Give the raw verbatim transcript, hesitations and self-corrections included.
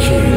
key.